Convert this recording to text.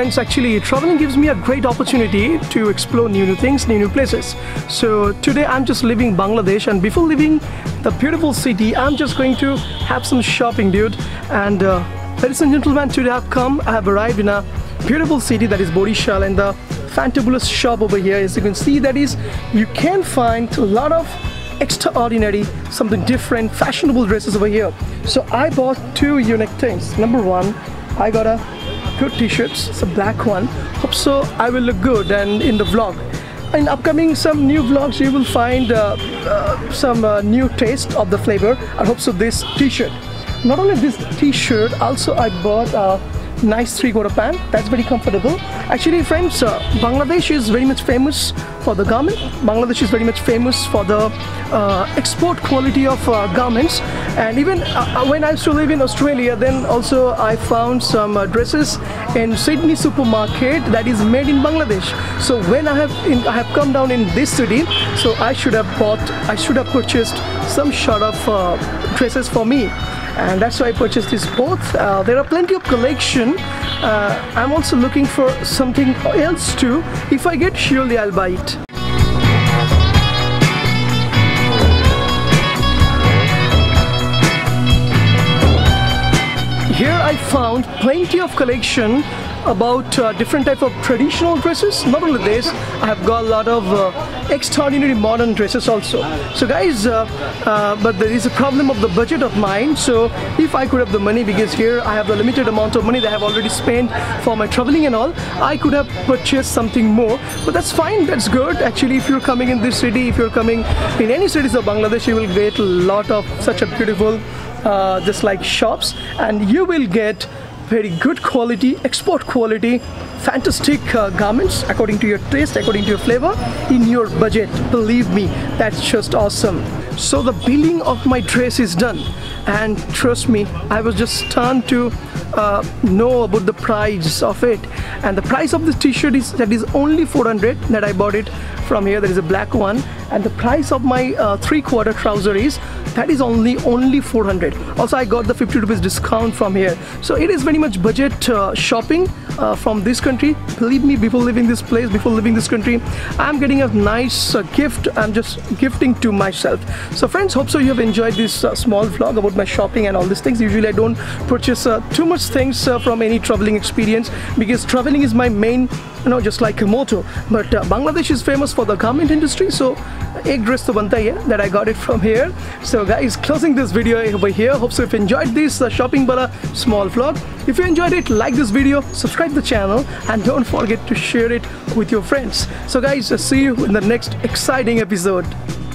friends. Actually, traveling gives me a great opportunity to explore new things, new places. So today I'm just leaving Bangladesh, and before leaving the beautiful city, I'm just going to have some shopping, dude. And ladies and gentlemen, today I have arrived in a beautiful city that is Borishal, and the fantabulous shop over here, as you can see, that is, you can find a lot of extraordinary, something different, fashionable dresses over here. So I bought two unique things. Number one, I got a good t-shirts, it's a black one. Hope so I will look good and in the vlog. In upcoming some new vlogs, you will find some new taste of the flavor. I hope so this t-shirt. Not only this t-shirt, also I bought a nice three-quarter pant. That's very comfortable. Actually, friends, Bangladesh is very much famous for the garment. Bangladesh is very much famous for the export quality of garments. And even when I used to live in Australia, then also I found some dresses in Sydney supermarket that is made in Bangladesh. So when I have come down in this city, so I should have purchased some sort of dresses for me. And that's why I purchased these both. There are plenty of collection. I'm also looking for something else too. If I get, surely I'll buy it. Here I found plenty of collection about different type of traditional dresses. Not only this, I have got a lot of extraordinary modern dresses also. So guys, but there is a problem of the budget of mine. So if I could have the money, because here I have the limited amount of money that I have already spent for my traveling and all, I could have purchased something more, but that's fine, that's good. Actually, if you're coming in this city, if you're coming in any cities of Bangladesh, you will get a lot of such a beautiful just like shops, and you will get very good quality, export quality, fantastic garments according to your taste, according to your flavor, in your budget. Believe me, that's just awesome. So the billing of my dress is done, and trust me, I was just stunned to know about the price of it. And the price of this t-shirt is only 400 that I bought it from here. There is a black one, and the price of my three-quarter trouser is only 400. Also, I got the 50 rupees discount from here. So it is very much budget shopping from this country. Believe me, before leaving this place, before leaving this country, I'm getting a nice gift. I'm just gifting to myself. So friends, hope so you have enjoyed this small vlog about my shopping and all these things. Usually I don't purchase too much things from any traveling experience, because traveling is my main, just like a motto. But Bangladesh is famous for the garment industry, so ek dress to banta hai that I got it from here. So guys, closing this video over here. Hope so you've enjoyed this shopping wala small vlog. If you enjoyed it, like this video, subscribe the channel, and don't forget to share it with your friends. So guys, see you in the next exciting episode.